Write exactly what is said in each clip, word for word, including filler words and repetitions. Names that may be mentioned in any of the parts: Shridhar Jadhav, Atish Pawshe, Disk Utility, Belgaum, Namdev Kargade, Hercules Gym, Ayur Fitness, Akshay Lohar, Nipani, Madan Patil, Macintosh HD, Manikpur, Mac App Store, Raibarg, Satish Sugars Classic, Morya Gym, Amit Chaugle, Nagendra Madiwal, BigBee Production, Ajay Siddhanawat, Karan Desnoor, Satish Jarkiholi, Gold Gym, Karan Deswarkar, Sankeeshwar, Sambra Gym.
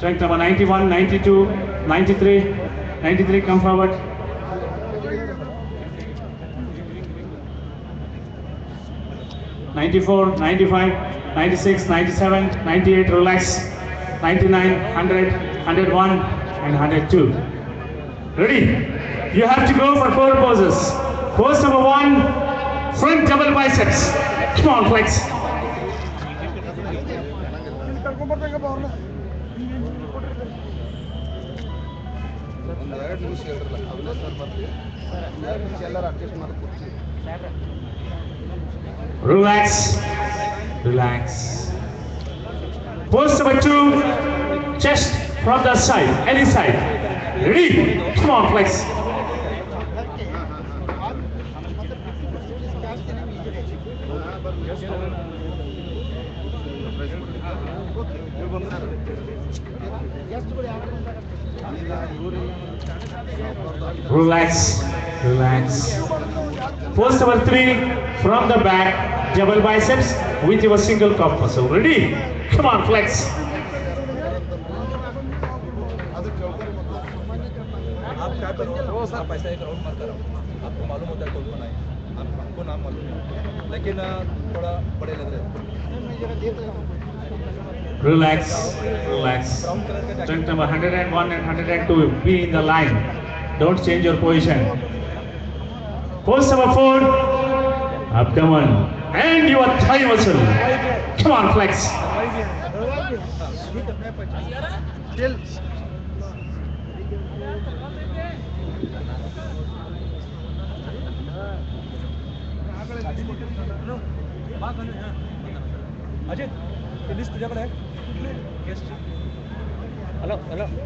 Strength number ninety-one, ninety-two, ninety-three, ninety-three, come forward. ninety-four, ninety-five, ninety-six, ninety-seven, ninety-eight, relax. ninety-nine, one hundred, one hundred one and one hundred two. Ready? You have to go for four poses. Pose number one, front double biceps. Come on, flex. Relax, relax. Pose number two, chest from the side, any side. Ready? Come on, flex. Relax, relax. Pose number three, from the back, double biceps with your single cup muscle. Ready? Come on, flex. Relax, relax. Strength number one hundred one and one hundred two, be in the line. Don't change your position. Pose number four, abdomen and your thigh muscle. Come on, flex.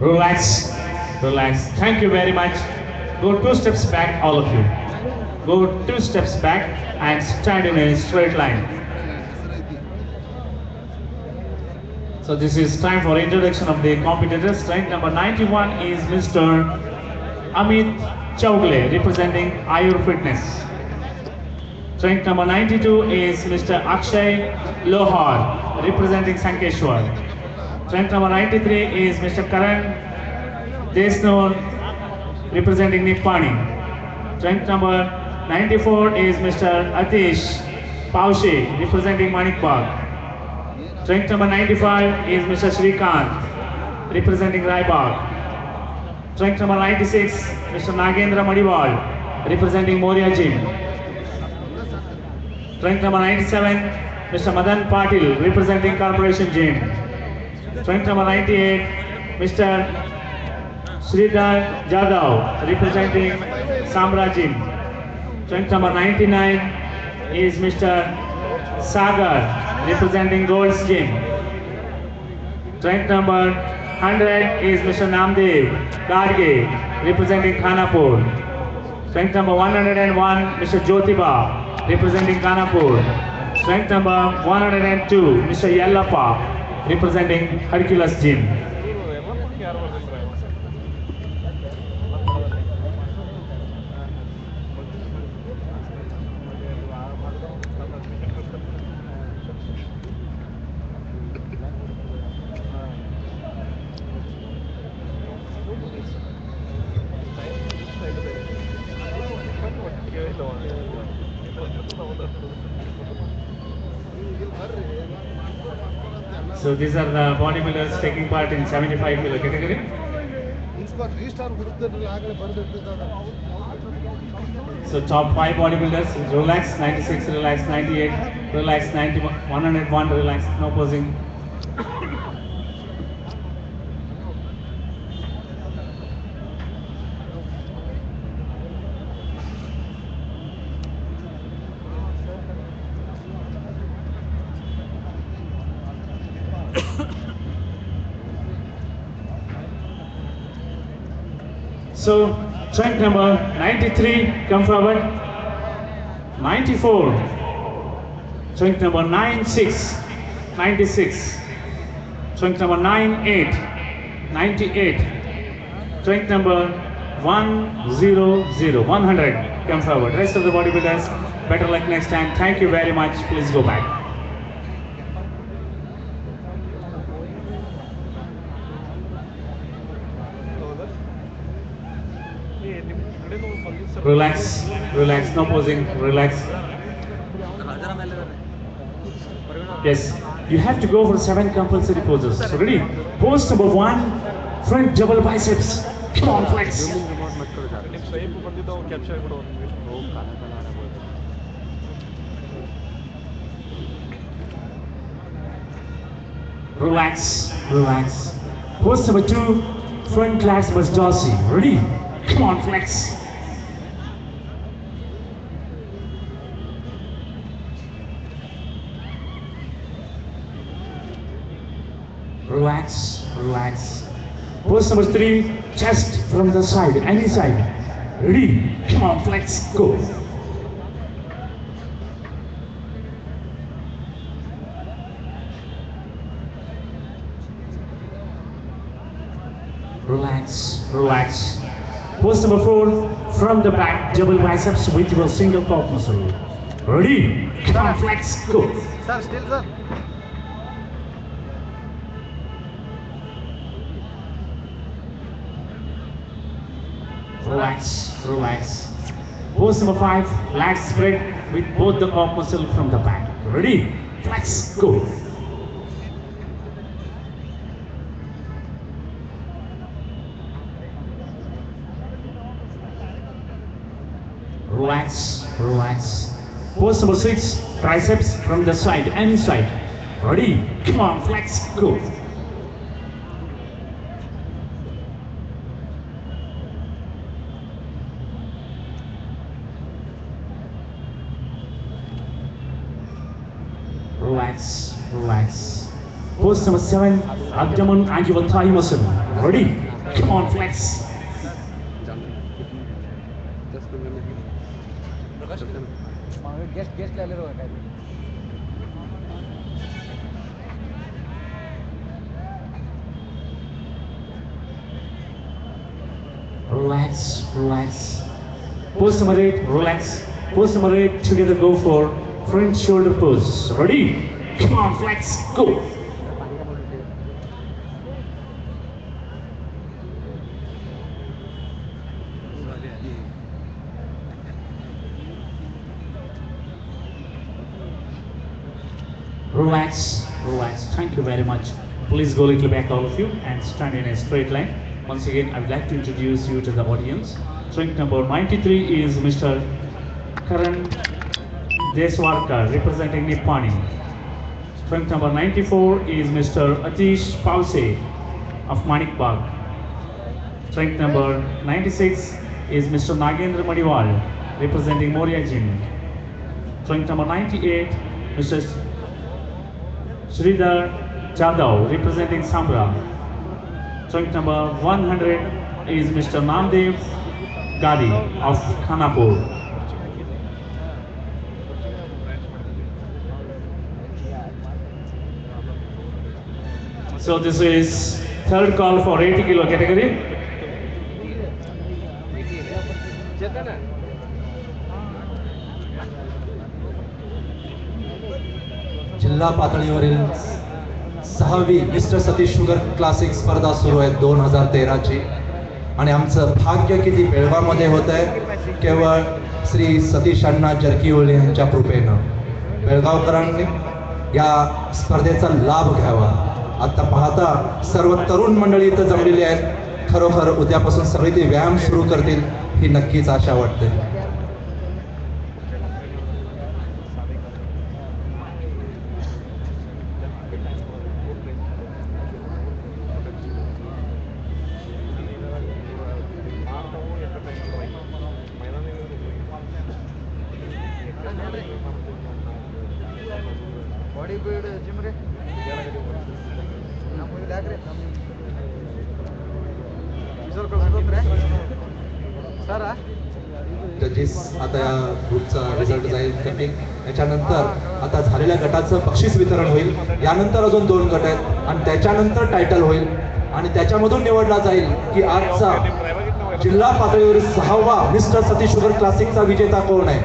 Relax, relax. Thank you very much. Go two steps back, all of you. Go two steps back and stand in a straight line. So this is time for introduction of the competitors. Strength number ninety-one is Mister Amit Chaugle, representing Ayur Fitness. Strength number ninety-two is Mister Akshay Lohar, representing Sankeeshwar. Strength number ninety-three is Mister Karan Desnoor, representing Nipani. Strength number ninety-four is Mister Atish Pawshe, representing Manikpur. Strength number ninety-five is Mister Shrikant, representing Raibarg. Strength number ninety-six, Mister Nagendra Madiwal, representing Morya Gym. Strength number ninety-seven, Mister Madan Patil, representing Corporation Gym. Strength number ninety-eight, Mister Shridhar Jadhav, representing Sambra Gym. Strength number ninety-nine is Mister Sagar, representing Gold Gym. Strength number one hundred is Mister Namdev Kargade, representing Khanapur. Strength number one hundred one, Mister Jyotiba, representing Khanapur. Strength number one hundred two, Mister Yellappa, representing Hercules Gym. So these are the bodybuilders taking part in seventy-five kilo category. So top five bodybuilders, relax, ninety-six, relax, ninety-eight, relax, ninety-one, one hundred one, relax, no posing. So, strength number ninety-three, come forward. ninety-four, strength number ninety-six, ninety-six, strength number ninety-eight, ninety-eight, strength number one hundred, one hundred, come forward. Rest of the bodybuilders, better luck next time. Thank you very much. Please go back. Relax relax no posing relax yes you have to go for seven compulsory poses so ready pose number one front double biceps come on flex relax relax pose number two front lats bus dorsi ready come on flex relax relax pose number three chest from the side any side ready come on flex go relax relax pose number four from the back double biceps with your single calf muscle ready come on flex go sir still sir relax relax pose number five lat spread with both the calf muscle from the back ready flex go relax relax pose number six triceps from the side any side ready come on flex go relax relax pose number seven abdomen and your thigh muscle ready come on flex relax relax pose number eight relax pose number eight together go for front shoulder pose ready come on flex go relax relax thank you very much please go little back all of you and stand in a straight line once again I would like to introduce you to the audience strength number ninety-three is Mister Karan Deswarkar representing Nipani. Strength number ninety-four is Mister Atish Pawshe of Manikpur. Strength number ninety-six is Mister Nagendra Madiwal representing Morya Gym. Strength number ninety-eight Mister Shridhar Jadhav representing Sambra. Strength number one hundred is Mister Namdev Gadi of Khanapur. So this is third call for eighty kilo category. जिल्हा पातळीवरील सहावी mister Satish sugar classic स्पर्धा सुरू आहे दोन हजार तेरा ची आणि आमचं भाग्य किती बेळगाव मध्ये होत आहे केवळ श्री सतीश अण्णा जरकिहोली यांच्या कृपेनं बेळगावकरांनी या स्पर्धेचा लाभ घ्यावा आता पाहता सर्व तरुण मंडळी इथं जमलेली आहेत खरोखर उद्यापासून सगळे ते व्यायाम सुरू करतील ही नक्कीच आशा वाटते आता झालेल्या गटाचं बक्षीस वितरण होईल यानंतर अजून दोन गट आहेत आणि त्याच्यानंतर टायटल होईल आणि त्याच्यामधून निवडला जाईल की आजचा जिल्हा पातळीवर सहावा मिस्टर सतीश शुगर क्लासिकचा विजेता कोण आहे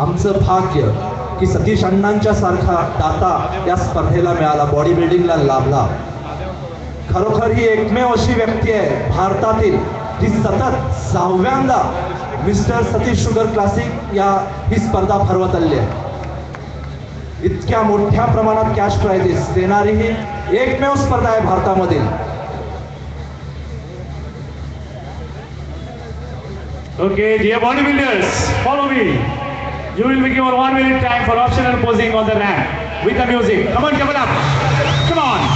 आमचं भाग्य की सतीश अण्णांच्या सारखा दाता या स्पर्धेला मिळाला, बॉडी बिल्डिंगला लाभला। खरोखर ही एकमेव अशी व्यक्ती आहे भारतातील जी सतत सहाव्यांदा मिस्टर सतीश शुगर क्लासिक या ही स्पर्धा भरवत आली आहे। इतक्या मोठ्या प्रमाणात कॅश प्राइजेस देणारी ही एकमेव स्पर्धा आहे भारतामधील। Okay, dear bodybuilders, follow me. You will be given one minute time for optional posing on the ramp with the music. Come on, give it up. Come on.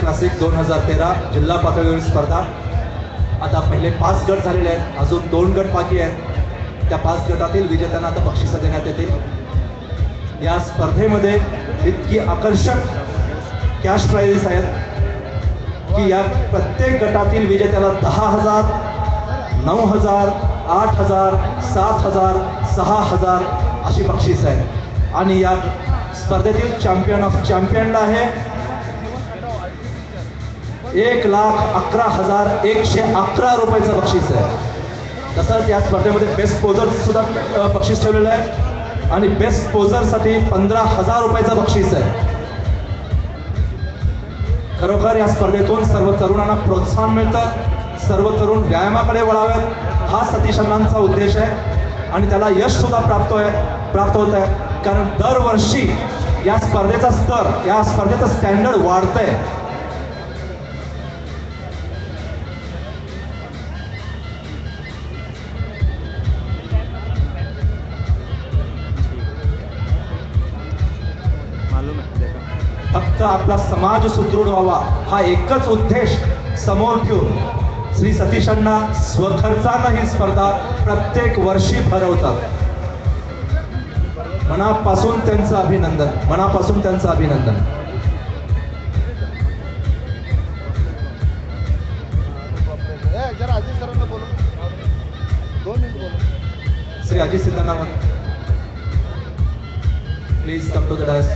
Classic दोन हजार तेरा जिल्हा पातळीवरील स्पर्धा आता पहिले पाच गट झालेले आहेत, अजून दोन गट बाकी आहेत। त्या पाच गटातील विजेत्यांना आता बक्षिसं देण्यात येतील। या स्पर्धेमध्ये इतकी आकर्षक कॅश प्राइजेस आहेत की या प्रत्येक गटातील विजेत्याला दहा हजार, नऊ हजार, आठ हजार, सात हजार, सहा हजार अशी बक्षीस आहेत। आणि या स्पर्धेतील चॅम्पियन ऑफ चॅम्पियनला आहे एक लाख अकरा हजार एकशे अकरा रुपयाचं बक्षीस आहे। तसंच या स्पर्धेमध्ये बेस्ट पोझर सुद्धा बक्षीस ठेवलेलं आहे आणि बेस्ट पोझरसाठी पंधरा हजार रुपयाचं बक्षीस आहे। खरोखर या स्पर्धेतून सर्व तरुणांना प्रोत्साहन मिळतं, सर्व तरुण व्यायामाकडे वळावेत हा सतीश अण्णांचा उद्देश आहे आणि त्याला यश सुद्धा प्राप्त आहे प्राप्त होत आहे। कारण दरवर्षी या स्पर्धेचा स्तर, या स्पर्धेचं स्टँडर्ड वाढतंय। आपला समाज सुदृढ व्हावा हा एकच उद्देश समोर ठेवून श्री सतीश अण्णा स्वखर्चाने ही स्पर्धा प्रत्येक वर्षी भरवतात। मनापासून त्यांचं अभिनंदन, मनापासून त्यांचं अभिनंदन। Sri Ajay Siddhanawat. Please come to the desk.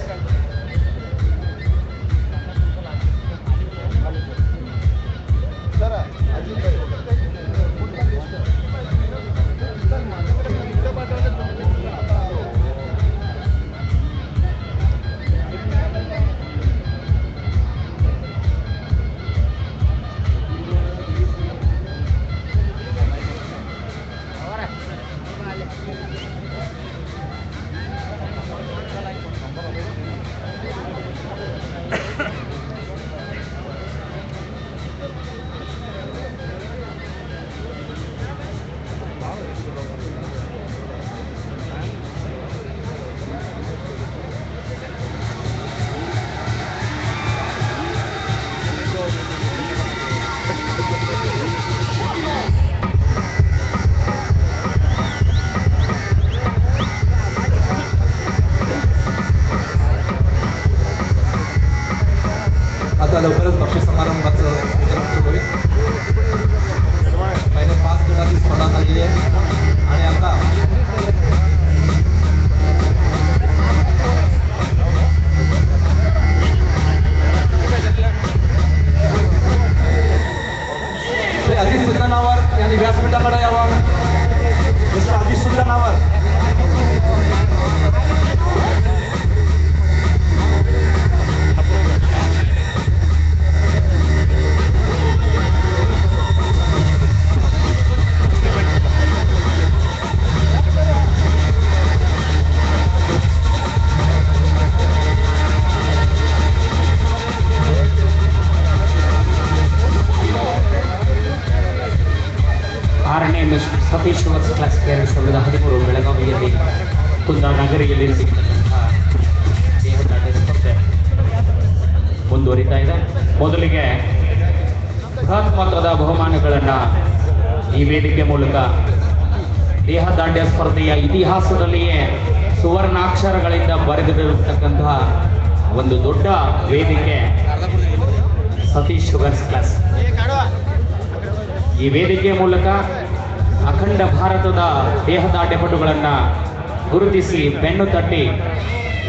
ಗುರುತಿಸಿ ಬೆನ್ನು ತಟ್ಟಿ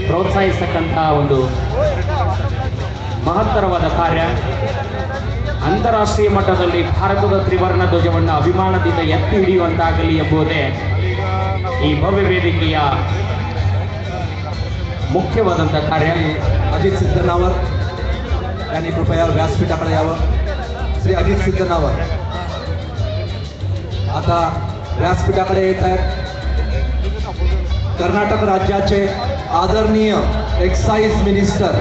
ಪ್ರೋತ್ಸಾಹಿಸತಕ್ಕಂತಹ ಒಂದು ಮಹತ್ತರವಾದ ಕಾರ್ಯ ಅಂತಾರಾಷ್ಟ್ರೀಯ ಮಟ್ಟದಲ್ಲಿ ಭಾರತದ ತ್ರಿವರ್ಣ ಧ್ವಜವನ್ನು ಅಭಿಮಾನದಿಂದ ಎತ್ತಿ ಹಿಡಿಯುವಂತಾಗಲಿ ಎಂಬುದೇ ಈ ಭವ್ಯ ವೇದಿಕೆಯ ಮುಖ್ಯವಾದಂಥ ಕಾರ್ಯ. ಅಜಿತ್ ಸಿದ್ದನವರ್ ಯಾನಿ ಕೃಪಯಾ ವ್ಯಾಸಪೀಠ ಕಡೆ ಯಾವ ಶ್ರೀ ಅಜಿತ್ ಸಿದ್ದನವರ್ आता व्यासपीठाकडे येत आहेत. कर्नाटक राज्याचे आदरणीय एक्साइज मिनिस्टर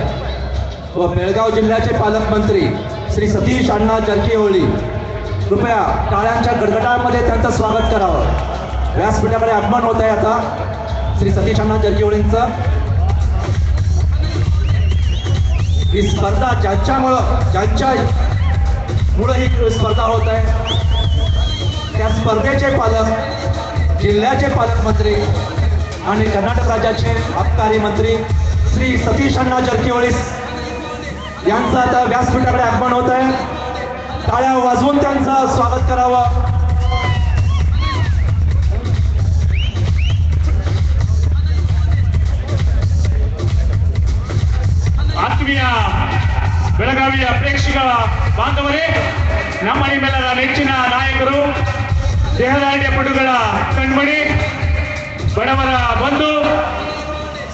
व बेळगाव जिल्ह्याचे पालकमंत्री श्री सतीश अण्णा जरकिहोळी कृपया टाळ्यांच्या गडगडाटामध्ये त्यांचं स्वागत करावं. व्यासपीठाकडे आगमन होत आहे आता श्री सतीश अण्णा जरकिहोळींचं. ही स्पर्धा ज्यांच्यामुळं ज्यांच्या मुळे ही स्पर्धा होत आहे त्या स्पर्धेचे पालक जिल्ह्याचे पालकमंत्री आणि कर्नाटक राज्याचे आबकारी मंत्री श्री सतीश अण्णा जरकिहोळी यांचं आता व्यासपीठाकडे आगमन होत आहे. टाळ्या वाजवून त्यांचं स्वागत करावं. ಆತ್ಮೀಯ ಬೆಳಗಾವಿಯ ಪ್ರೇಕ್ಷಕ ಬಾಂಧವರೇ, ನಮ್ಮ ನಿಮ್ಮೆಲ್ಲರ ನೆಚ್ಚಿನ ನಾಯಕರು, ದೇಹದಾರ್ಢ್ಯ ಪಟುಗಳ ಕಣ್ಮಣಿ, ಬಡವರ ಬಂಧು,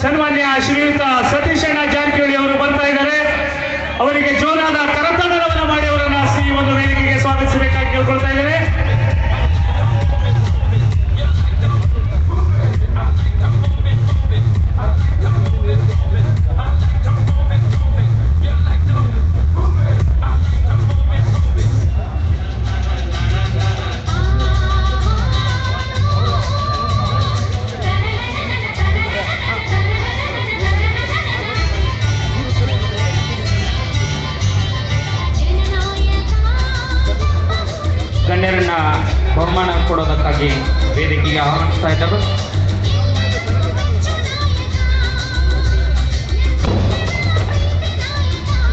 ಸನ್ಮಾನ್ಯ ಶ್ರೀಯುತ ಸತೀಶ್ ಅಣ್ಣ ಜಾರಕಿಹೊಳಿ ಅವರು ಬರ್ತಾ ಇದ್ದಾರೆ. ಅವರಿಗೆ ಜೋರಾದ ಕರತಾಡವನ್ನು ಮಾಡಿ ಅವರನ್ನ ಈ ಒಂದು ವೇದಿಕೆಗೆ ಸ್ವಾಗತಿಸಬೇಕಾಗಿ ಕೇಳ್ಕೊಳ್ತಾ ಇದ್ದಾರೆ. ಗಣ್ಯರನ್ನ ಬಹುಮಾನ ಕೊಡೋದಕ್ಕಾಗಿ ವೇದಿಕೆಗೆ ಆಹ್ವಾನಿಸ್ತಾ ಇದ್ದಾರೆ.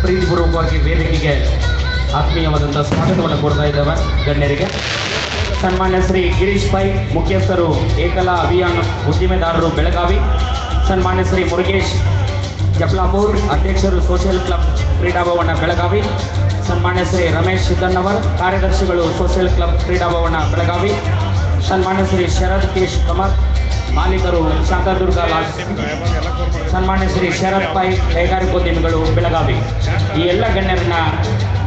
ಪ್ರೀತಿಪೂರ್ವಕವಾಗಿ ವೇದಿಕೆಗೆ ಆತ್ಮೀಯವಾದಂಥ ಸ್ವಾಗತವನ್ನು ಕೊಡ್ತಾ ಇದ್ದಾವೆ ಗಣ್ಯರಿಗೆ. सन्मान्य श्री गिरीश भाई मुख्यस्थरू एकला अभियान उद्यमेदाररू बेळगावी सन्मान्य श्री मुर्गेश जपलापूर अध्यक्षरू सोशल क्लब क्रीडाभवन बेळगावी सन्मान्य श्री रमेश सिद्धनवर कार्यदर्शिगळू सोशल क्लब क्रीडाभवन बेळगावी सन्मान्य श्री शरद केश कमर मालिकरू शांतादुर्ग लाज सन्मान्य श्री शरद भाई कईगारिकोद्यमिगळू बेळगावी ई एल्ल गण्यरन्न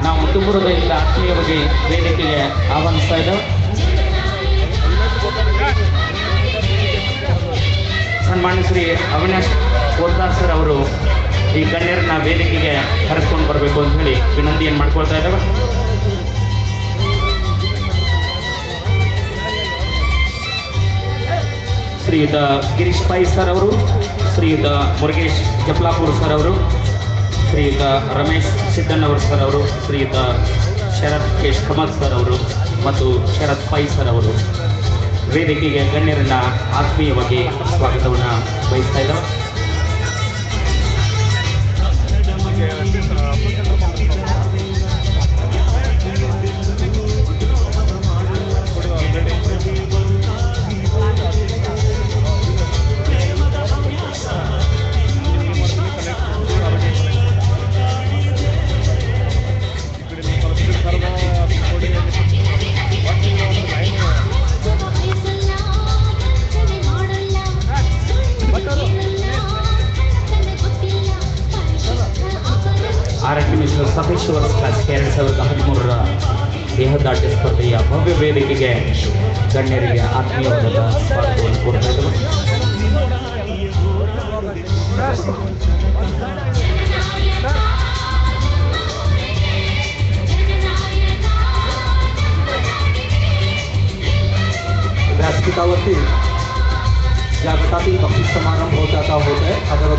ನಾವು ತುಂಬಿರುವುದರಿಂದ ಆತ್ಮೀಯವಾಗಿ ವೇದಿಕೆಗೆ ಆಹ್ವಾನಿಸ್ತಾ ಇದ್ದೇವೆ. ಸನ್ಮಾನ್ಯ ಶ್ರೀ ಅವಿನಾಶ್ ಕೋರ್ದಾರ್ ಸರ್ ಅವರು ಈ ಗಣ್ಯರನ್ನ ವೇದಿಕೆಗೆ ಕರೆದುಕೊಂಡು ಬರಬೇಕು ಅಂತ ಹೇಳಿ ವಿನಂತಿಯನ್ನು ಮಾಡ್ಕೊಳ್ತಾ ಇದ್ದೇವೆ. ಶ್ರೀಯುತ ಗಿರೀಶ್ ಪೈ ಸರ್ ಅವರು, ಶ್ರೀಯುತ ಮುರುಗೇಶ್ ಜಪ್ಲಾಪುರ್ ಸರ್ ಅವರು, श्रीयुत रमेश सिद्धनवर सर, श्रीयुत शरद केश कमल सर, शरद पै सर वेदिके गण्यर आत्मीयवागि स्वागत बयस्ता सतीश वर्कर् एर सविद हदिमूर देहदाट्य स्पर्धेय भव्य वेदिके गण्यरिगे आत्मीयवाद स्वागतवन्न कोड्ता इद्देवे. व्यासपीठावरती जागृतातील बक्षीस समारंभ होता होत आहे.